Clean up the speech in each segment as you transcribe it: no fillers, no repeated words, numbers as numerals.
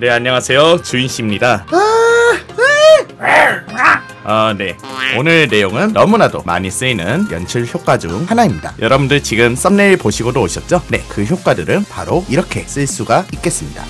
네, 안녕하세요. 주인씨입니다. 네. 오늘 내용은 너무나도 많이 쓰이는 연출 효과 중 하나입니다. 여러분들 지금 썸네일 보시고도 오셨죠? 네, 그 효과들은 바로 이렇게 쓸 수가 있겠습니다.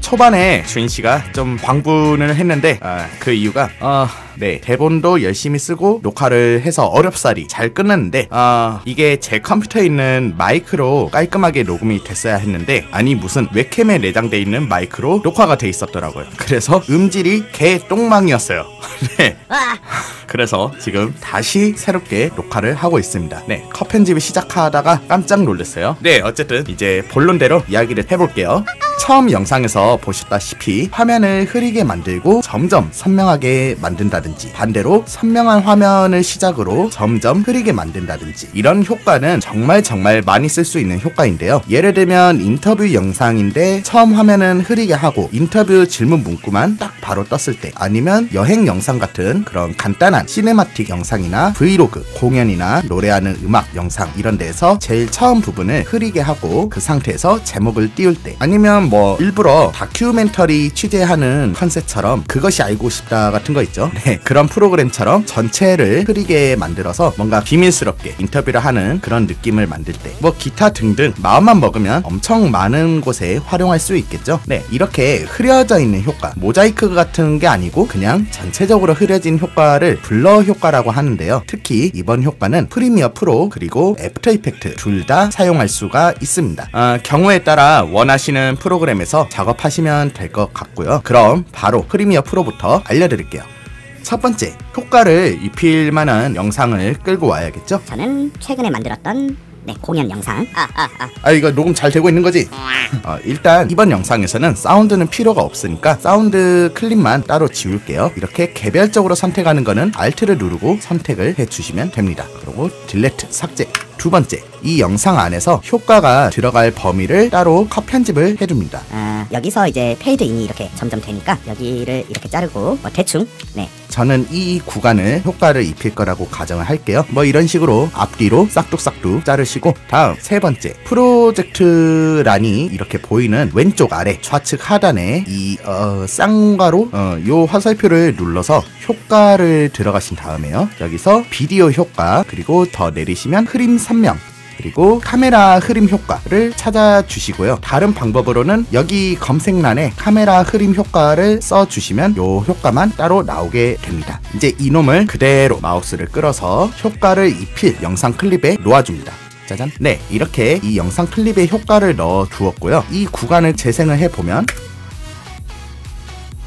초반에 주인씨가 좀 광분을 했는데 그 이유가 네, 대본도 열심히 쓰고 녹화를 해서 어렵사리 잘 끝났는데 이게 제 컴퓨터에 있는 마이크로 깔끔하게 녹음이 됐어야 했는데 아니 무슨 웹캠에 내장돼 있는 마이크로 녹화가 돼 있었더라고요. 그래서 음질이 개 똥망이었어요. 네. 그래서 지금 다시 새롭게 녹화를 하고 있습니다. 네, 컷 편집을 시작하다가 깜짝 놀랐어요. 네, 어쨌든 이제 본론대로 이야기를 해볼게요. 처음 영상에서 보셨다시피 화면을 흐리게 만들고 점점 선명하게 만든다. 반대로 선명한 화면을 시작으로 점점 흐리게 만든다든지 이런 효과는 정말 많이 쓸 수 있는 효과인데요. 예를 들면 인터뷰 영상인데 처음 화면은 흐리게 하고 인터뷰 질문 문구만 딱 바로 떴을 때, 아니면 여행 영상 같은 그런 간단한 시네마틱 영상이나 브이로그, 공연이나 노래하는 음악 영상 이런 데에서 제일 처음 부분을 흐리게 하고 그 상태에서 제목을 띄울 때, 아니면 뭐 일부러 다큐멘터리 취재하는 컨셉처럼 그것이 알고 싶다 같은 거 있죠. 네, 그런 프로그램처럼 전체를 흐리게 만들어서 뭔가 비밀스럽게 인터뷰를 하는 그런 느낌을 만들 때, 뭐 기타 등등 마음만 먹으면 엄청 많은 곳에 활용할 수 있겠죠. 네, 이렇게 흐려져 있는 효과, 모자이크 같은 게 아니고 그냥 전체적으로 흐려진 효과를 블러 효과라고 하는데요. 특히 이번 효과는 프리미어프로 그리고 애프터이펙트 둘 다 사용할 수가 있습니다. 경우에 따라 원하시는 프로그램에서 작업하시면 될 것 같고요. 그럼 바로 프리미어프로부터 알려드릴게요. 첫 번째, 효과를 입힐 만한 영상을 끌고 와야겠죠? 저는 최근에 만들었던 공연 영상. 이거 녹음 잘 되고 있는 거지? 일단 이번 영상에서는 사운드는 필요가 없으니까 사운드 클립만 따로 지울게요. 이렇게 개별적으로 선택하는 거는 Alt를 누르고 선택을 해주시면 됩니다. 그리고 딜레트, 삭제. 두 번째, 이 영상 안에서 효과가 들어갈 범위를 따로 컷 편집을 해줍니다. 여기서 이제 페이드인이 이렇게 점점 되니까 여기를 이렇게 자르고 대충, 네, 저는 이 구간을 효과를 입힐 거라고 가정을 할게요. 뭐 이런 식으로 앞뒤로 싹둑싹둑 자르시고, 다음 세 번째, 프로젝트 란이 이렇게 보이는 왼쪽 아래 좌측 하단에 이 쌍괄호 요 화살표를 눌러서 효과를 들어가신 다음에요, 여기서 비디오 효과, 그리고 더 내리시면 흐림 선명, 그리고 카메라 흐림 효과를 찾아주시고요. 다른 방법으로는 여기 검색란에 카메라 흐림 효과를 써주시면 요 효과만 따로 나오게 됩니다. 이제 이놈을 그대로 마우스를 끌어서 효과를 입힐 영상 클립에 놓아줍니다. 짜잔. 네, 이렇게 이 영상 클립에 효과를 넣어 두었고요. 이 구간을 재생을 해보면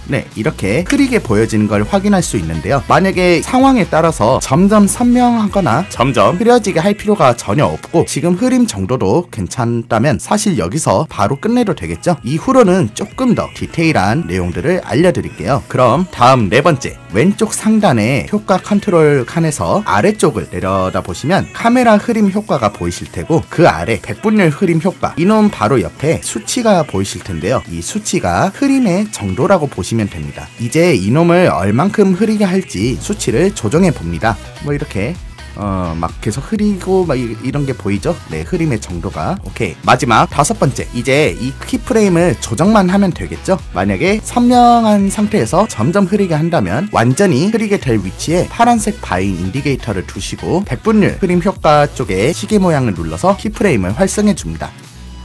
네, 이렇게 흐리게 보여지는 걸 확인할 수 있는데요. 만약에 상황에 따라서 점점 선명하거나 점점 흐려지게 할 필요가 전혀 없고 지금 흐림 정도도 괜찮다면 사실 여기서 바로 끝내도 되겠죠. 이후로는 조금 더 디테일한 내용들을 알려드릴게요. 그럼 다음 네 번째, 왼쪽 상단에 효과 컨트롤 칸에서 아래쪽을 내려다 보시면 카메라 흐림 효과가 보이실 테고, 그 아래 백분율 흐림 효과, 이놈 바로 옆에 수치가 보이실 텐데요. 이 수치가 흐림의 정도라고 보시면 됩니다. 이제 이놈을 얼만큼 흐리게 할지 수치를 조정해 봅니다. 뭐 이렇게 막 계속 흐리고 막 이런 게 보이죠? 네, 흐림의 정도가. 오케이. 마지막 다섯 번째, 이제 이 키프레임을 조정만 하면 되겠죠? 만약에 선명한 상태에서 점점 흐리게 한다면 완전히 흐리게 될 위치에 파란색 바인 인디케이터를 두시고 백분율 흐림 효과 쪽에 시계 모양을 눌러서 키프레임을 활성해 줍니다.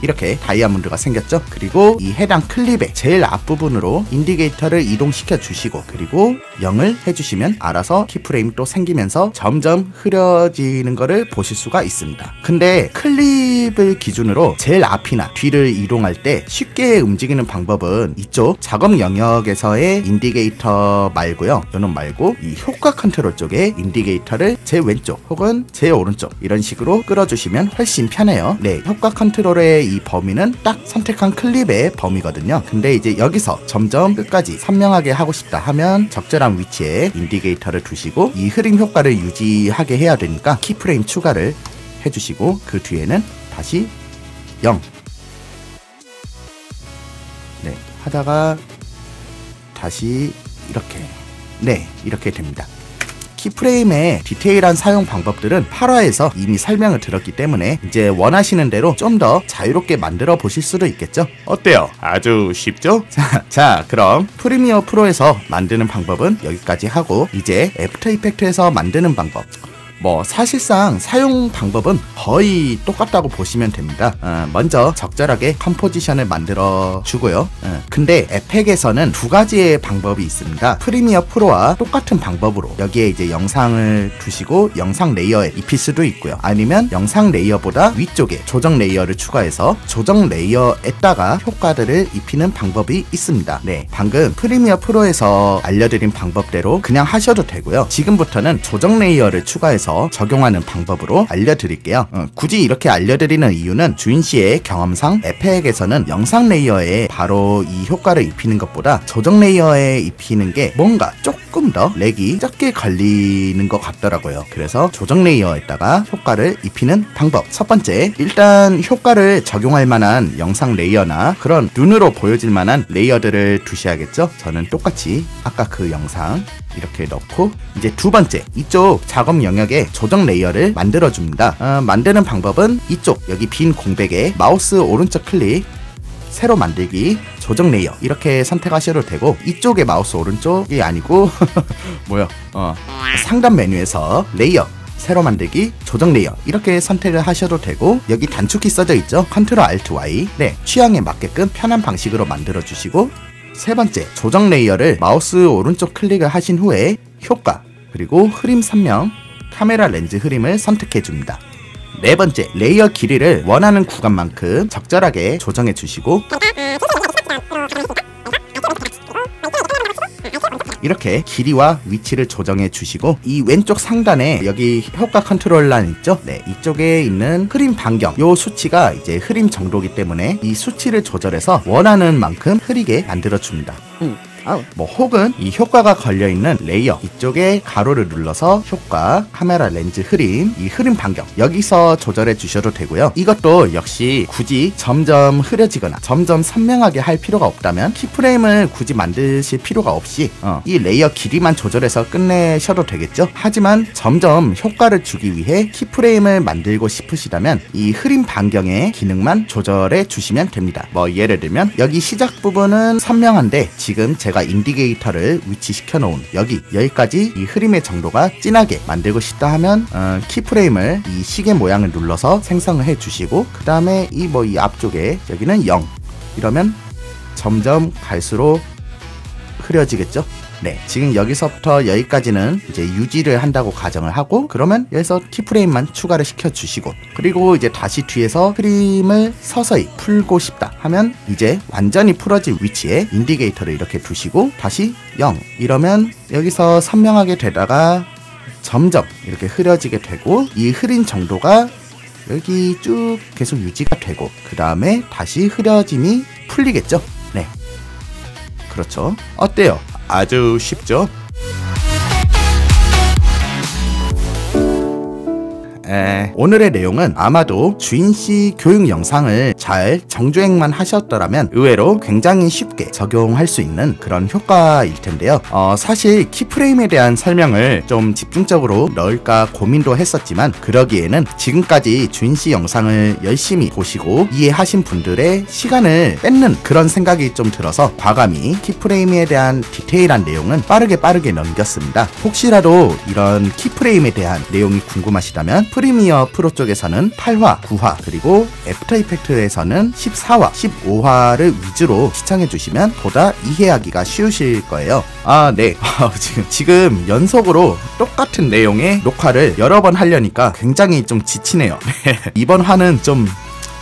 이렇게 다이아몬드가 생겼죠? 그리고 이 해당 클립의 제일 앞부분으로 인디케이터를 이동시켜 주시고, 그리고 0을 해주시면 알아서 키프레임 또 생기면서 점점 흐려지는 거를 보실 수가 있습니다. 근데 클립을 기준으로 제일 앞이나 뒤를 이동할 때 쉽게 움직이는 방법은 이쪽 작업 영역에서의 인디케이터 말고요, 요놈 말고 이 효과 컨트롤 쪽에 인디케이터를 제 왼쪽 혹은 제 오른쪽 이런 식으로 끌어주시면 훨씬 편해요. 네, 효과 컨트롤의 이 범위는 딱 선택한 클립의 범위거든요. 근데 이제 여기서 점점 끝까지 선명하게 하고 싶다 하면 적절한 위치에 인디게이터를 두시고 이 흐림 효과를 유지하게 해야 되니까 키프레임 추가를 해주시고 그 뒤에는 다시 0 네, 하다가 다시 이렇게 네, 이렇게 됩니다. 키프레임의 디테일한 사용 방법들은 8화에서 이미 설명을 들었기 때문에 이제 원하시는 대로 좀 더 자유롭게 만들어 보실 수도 있겠죠? 어때요? 아주 쉽죠? 자, 그럼 프리미어 프로에서 만드는 방법은 여기까지 하고 이제 애프터 이펙트에서 만드는 방법 뭐 사실상 사용 방법은 거의 똑같다고 보시면 됩니다. 먼저 적절하게 컴포지션을 만들어 주고요. 근데 에펙에서는 두 가지의 방법이 있습니다. 프리미어 프로와 똑같은 방법으로 여기에 이제 영상을 두시고 영상 레이어에 입힐 수도 있고요. 아니면 영상 레이어보다 위쪽에 조정 레이어를 추가해서 조정 레이어에다가 효과들을 입히는 방법이 있습니다. 네, 방금 프리미어 프로에서 알려드린 방법대로 그냥 하셔도 되고요. 지금부터는 조정 레이어를 추가해서 적용하는 방법으로 알려드릴게요. 굳이 이렇게 알려드리는 이유는 주인씨의 경험상 에펙에서는 영상 레이어에 바로 이 효과를 입히는 것보다 조정 레이어에 입히는 게 뭔가 조금 더 렉이 적게 걸리는 것 같더라고요. 그래서 조정 레이어에다가 효과를 입히는 방법 첫 번째, 일단 효과를 적용할 만한 영상 레이어나 그런 눈으로 보여질 만한 레이어들을 두셔야겠죠. 저는 똑같이 아까 그 영상 이렇게 넣고 이제 두 번째 이쪽 작업 영역에 조정 레이어를 만들어줍니다. 만드는 방법은 이쪽 여기 빈 공백에 마우스 오른쪽 클릭 새로 만들기 조정 레이어 이렇게 선택하셔도 되고 이쪽에 마우스 오른쪽이 아니고 뭐야 상단 메뉴에서 레이어 새로 만들기 조정 레이어 이렇게 선택을 하셔도 되고 여기 단축키 써져 있죠. 컨트롤 알트 Y 네 취향에 맞게끔 편한 방식으로 만들어 주시고 세 번째, 조정 레이어를 마우스 오른쪽 클릭을 하신 후에 효과, 그리고 흐림 선명, 카메라 렌즈 흐림을 선택해 줍니다. 네 번째, 레이어 길이를 원하는 구간만큼 적절하게 조정해 주시고 이렇게 길이와 위치를 조정해 주시고 이 왼쪽 상단에 여기 효과 컨트롤란 있죠? 네, 이쪽에 있는 흐림 반경 요 수치가 이제 흐림 정도이기 때문에 이 수치를 조절해서 원하는 만큼 흐리게 만들어 줍니다. 뭐 혹은 이 효과가 걸려있는 레이어 이쪽에 가로를 눌러서 효과, 카메라 렌즈 흐림, 이 흐림 반경 여기서 조절해 주셔도 되고요. 이것도 역시 굳이 점점 흐려지거나 점점 선명하게 할 필요가 없다면 키프레임을 굳이 만드실 필요가 없이 이 레이어 길이만 조절해서 끝내셔도 되겠죠. 하지만 점점 효과를 주기 위해 키프레임을 만들고 싶으시다면 이 흐림 반경의 기능만 조절해 주시면 됩니다. 뭐 예를 들면 여기 시작 부분은 선명한데 지금 제가 인디게이터를 위치시켜 놓은 여기까지 이 흐림의 정도가 진하게 만들고 싶다 하면 키프레임을 이 시계 모양을 눌러서 생성을 해 주시고 그 다음에 이 앞쪽에 여기는 0 이러면 점점 갈수록 흐려지겠죠. 네, 지금 여기서부터 여기까지는 이제 유지를 한다고 가정을 하고 그러면 여기서 키프레임만 추가를 시켜주시고 그리고 이제 다시 뒤에서 흐림을 서서히 풀고 싶다 하면 이제 완전히 풀어진 위치에 인디게이터를 이렇게 두시고 다시 0 이러면 여기서 선명하게 되다가 점점 이렇게 흐려지게 되고 이 흐린 정도가 여기 쭉 계속 유지가 되고 그 다음에 다시 흐려짐이 풀리겠죠. 네, 그렇죠. 어때요? 아주 쉽죠? 오늘의 내용은 아마도 주인씨 교육 영상을 잘 정주행만 하셨더라면 의외로 굉장히 쉽게 적용할 수 있는 그런 효과일 텐데요. 사실 키프레임에 대한 설명을 좀 집중적으로 넣을까 고민도 했었지만 그러기에는 지금까지 주인씨 영상을 열심히 보시고 이해하신 분들의 시간을 뺏는 그런 생각이 좀 들어서 과감히 키프레임에 대한 디테일한 내용은 빠르게 넘겼습니다. 혹시라도 이런 키프레임에 대한 내용이 궁금하시다면 프리미어 프로 쪽에서는 8화, 9화, 그리고 애프터 이펙트에서는 14화, 15화를 위주로 시청해주시면 보다 이해하기가 쉬우실 거예요. 아, 네. 지금 연속으로 똑같은 내용의 녹화를 여러 번 하려니까 굉장히 좀 지치네요. 이번 화는 좀...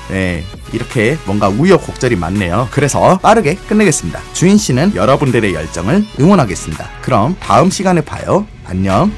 네, 이렇게 뭔가 우여곡절이 많네요. 그래서 빠르게 끝내겠습니다. 주인씨는 여러분들의 열정을 응원하겠습니다. 그럼 다음 시간에 봐요. 안녕.